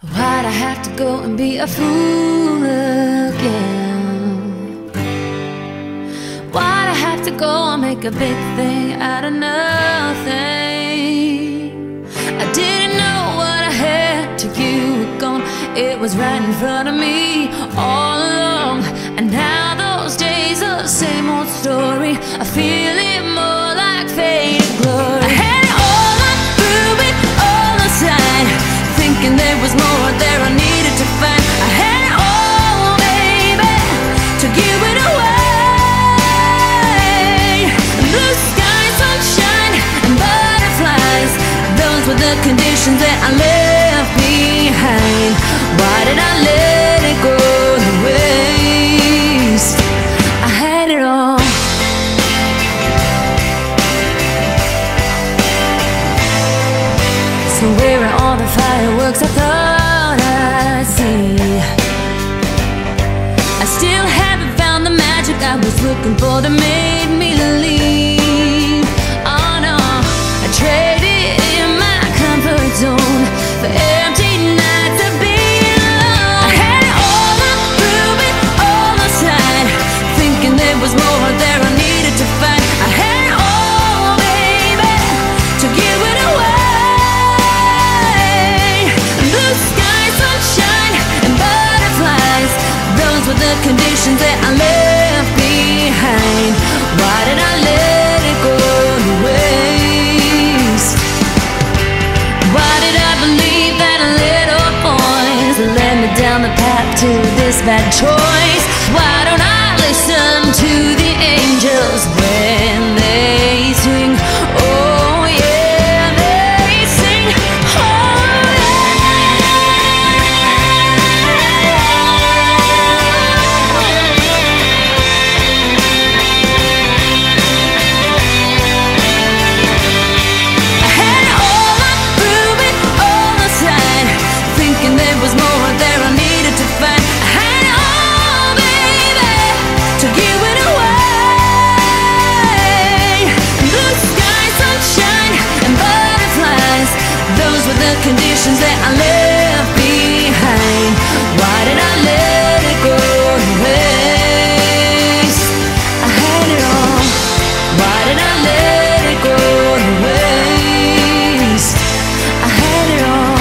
Why'd I have to go and be a fool again? Why'd I have to go and make a big thing out of nothing? I didn't know what I had till you were gone. It was right in front of me all along. And now those days are the same old story. I feel it more like faded glory. I had it all up, threw it all aside, thinking there was more there I needed to find. I had it all, baby, to give it away. Blue sky, sunshine, and butterflies, those were the conditions that I left behind. Why did I let it go to waste? I had it all. So where are all the fireworks I thought I'd see? I still haven't found the magic I was looking for that made me leave. Oh no, I traded in my comfort zone for empty nights of being alone. I had it all up, threw it all aside, thinking there was more there I needed to find. I had it all, baby, to give it away. Were the conditions that I left behind. Why did I let it go to waste? Why did I believe that a little voice led me down the path to this bad choice? Why don't I listen to the angels when they sing? Oh yeah, they sing. The conditions that I left behind. Why did I let it go to waste? I had it all. Why did I let it go to waste? I had it all.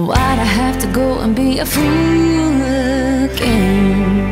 Why'd I have to go and be a fool again?